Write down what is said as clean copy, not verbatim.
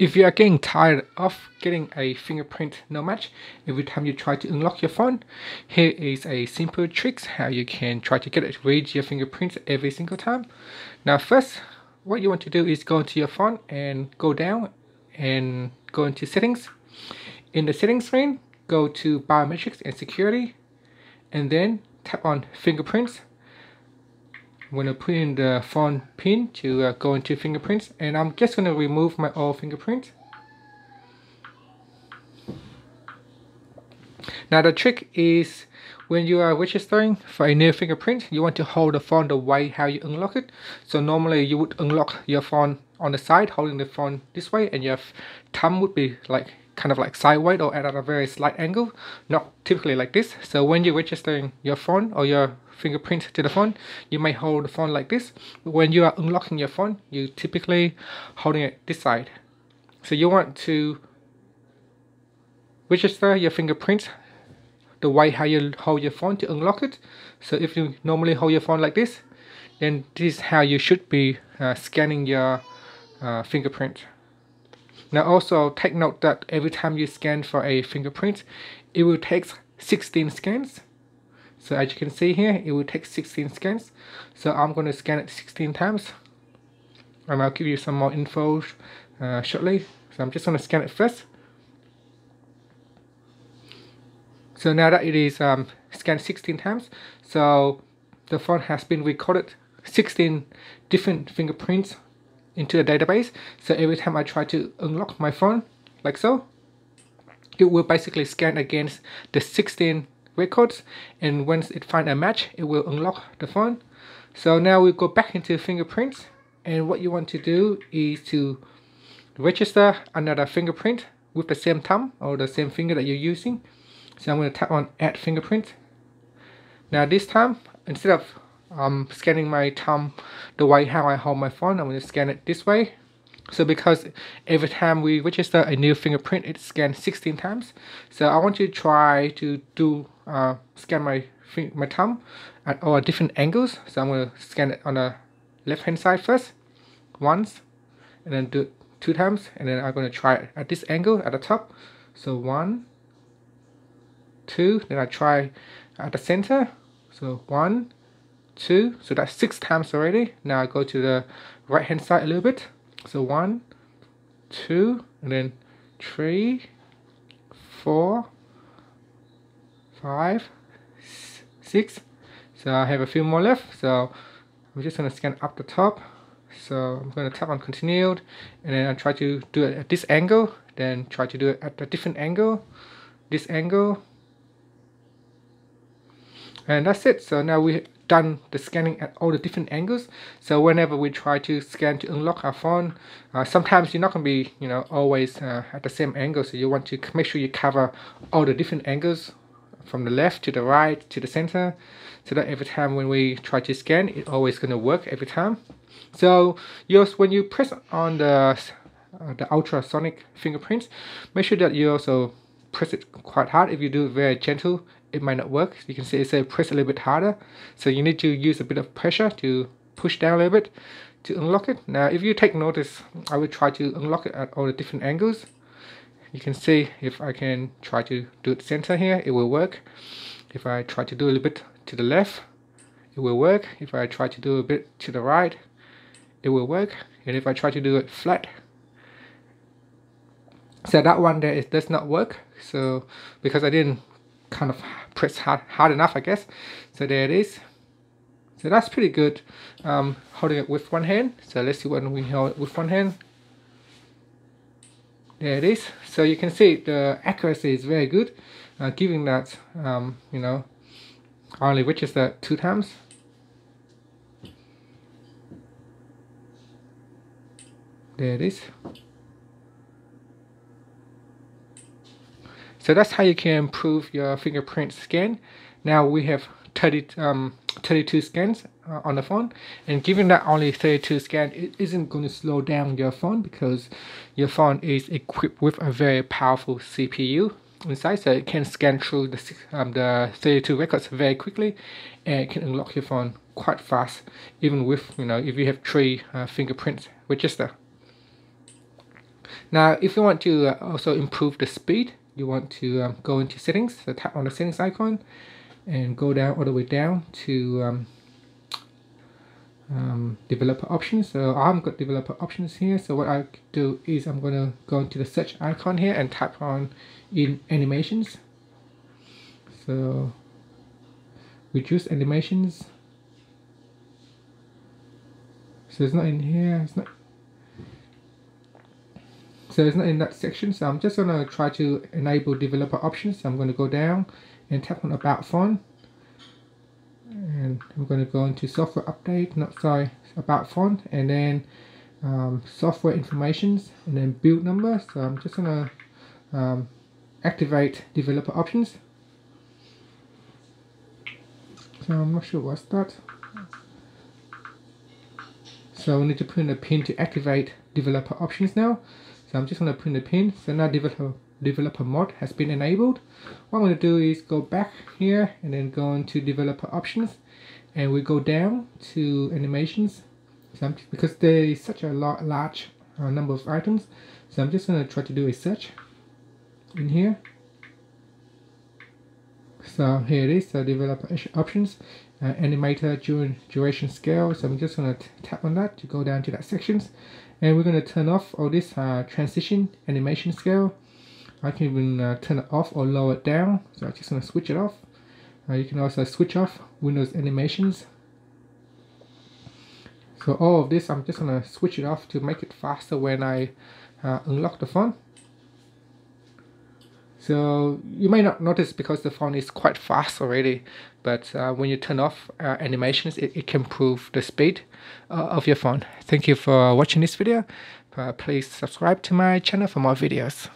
If you are getting tired of getting a fingerprint no match every time you try to unlock your phone, here is a simple trick how you can try to get it read your fingerprints every single time. Now first, what you want to do is go into your phone and go down and go into settings. In the settings screen, go to biometrics and security and then tap on fingerprints. I'm going to put in the phone pin to go into fingerprints, and I'm just going to remove my old fingerprint. Now the trick is when you are registering for a new fingerprint, you want to hold the phone the way how you unlock it. So normally you would unlock your phone on the side, holding the phone this way, and your thumb would be like kind of like sideways or at a very slight angle, not typically like this. So when you're registering your phone or your fingerprint to the phone, you may hold the phone like this. When you are unlocking your phone, you typically holding it this side. So you want to register your fingerprint the way how you hold your phone to unlock it. So if you normally hold your phone like this, then this is how you should be scanning your fingerprint. Now also take note that every time you scan for a fingerprint, it will take 16 scans. So as you can see here, it will take 16 scans. So I'm going to scan it 16 times. And I'll give you some more info shortly. So I'm just going to scan it first. So now that it is scanned 16 times, so the phone has been recorded 16 different fingerprints into the database. So every time I try to unlock my phone like so, it will basically scan against the 16 records, and once it finds a match, it will unlock the phone. So now we go back into fingerprints, and what you want to do is to register another fingerprint with the same thumb or the same finger that you're using. So I'm going to tap on add fingerprint. Now this time, instead of scanning my thumb the way how I hold my phone, I'm going to scan it this way. So because every time we register a new fingerprint, it scans 16 times. So I want to try to do scan my thumb at all different angles. So I'm going to scan it on the left hand side first, once, and then do it two times, and then I'm going to try it at this angle at the top. So 1, 2, then I try at the center. So 1, 2, so that's 6 times already. Now I go to the right hand side a little bit. So 1, 2, and then 3, 4, 5, 6. So I have a few more left. So I'm just gonna scan up the top. So I'm gonna tap on continued, and then I try to do it at this angle, then try to do it at a different angle, this angle. And that's it. So now we've done the scanning at all the different angles. So whenever we try to scan to unlock our phone, sometimes you're not going to be, you know, always at the same angle. So you want to make sure you cover all the different angles from the left to the right to the center, so that every time when we try to scan, it's always going to work every time. So yours, when you press on the ultrasonic fingerprints, make sure that you also press it quite hard. If you do it very gentle, it might not work. You can see it says press a little bit harder, so you need to use a bit of pressure to push down a little bit to unlock it. Now if you take notice, I will try to unlock it at all the different angles. You can see if I can try to do it center here, it will work. If I try to do a little bit to the left, it will work. If I try to do a bit to the right, it will work. And if I try to do it flat, so that one there, it does not work. So because I didn't kind of press hard enough, I guess. So there it is. So that's pretty good, holding it with one hand. So let's see when we hold it with one hand. There it is. So you can see the accuracy is very good, given that you know, I only registered that 2 times. There it is. So that's how you can improve your fingerprint scan. Now we have 32 scans on the phone, and given that only 32 scans, it isn't going to slow down your phone because your phone is equipped with a very powerful CPU inside, so it can scan through the 32 records very quickly, and it can unlock your phone quite fast, even with, you know, if you have 3 fingerprints registered. Now, if you want to also improve the speed, you want to go into settings, so tap on the settings icon and go down all the way down to developer options. So I've got developer options here. So what I do is I'm going to go into the search icon here and tap on in animations. So reduce animations. So it's not in here. It's not. So it's not in that section. So I'm just going to try to enable developer options. So I'm going to go down and tap on about font. And I'm going to go into software update. Not sorry, about font. And then software informations. And then build number. So I'm just going to activate developer options. So I'm not sure what's that. So we need to put in a pin to activate developer options now. So I'm just going to put in a pin. So now developer mode has been enabled. What I'm going to do is go back here and then go into developer options, and we go down to animations. So I'm just, because there is such a large number of items, so I'm just going to try to do a search in here. So here it is, so developer options, animator duration scale. So I'm just going to tap on that to go down to that sections, and we're going to turn off all this transition animation scale. I can even turn it off or lower it down, so I'm just going to switch it off. You can also switch off Windows animations. So all of this I'm just going to switch it off to make it faster when I unlock the font. So you may not notice because the font is quite fast already, but when you turn off animations, it can improve the speed of your font. Thank you for watching this video. Please subscribe to my channel for more videos.